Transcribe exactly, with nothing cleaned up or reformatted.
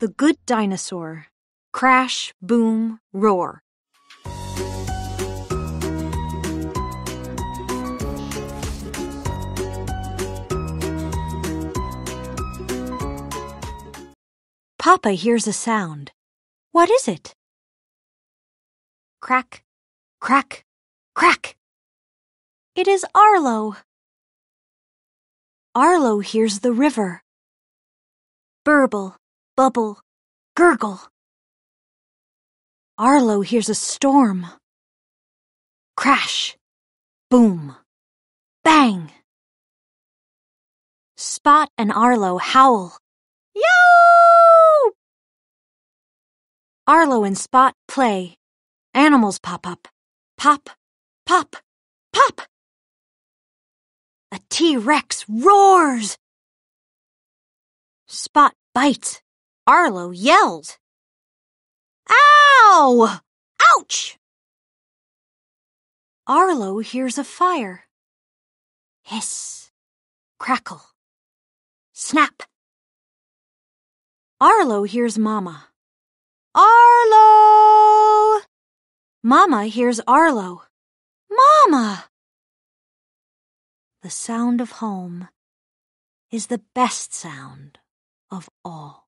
The Good Dinosaur. Crash, boom, roar. Papa hears a sound. What is it? Crack, crack, crack. It is Arlo. Arlo hears the river. Burble, bubble, gurgle. Arlo hears a storm. Crash, boom, bang. Spot and Arlo howl. Yow! Arlo and Spot play. Animals pop up. Pop, pop, pop. A T-Rex roars. Spot bites. Arlo yelled. Ow! Ouch! Arlo hears a fire. Hiss, crackle, snap. Arlo hears Mama. Arlo! Mama hears Arlo. Mama! The sound of home is the best sound of all.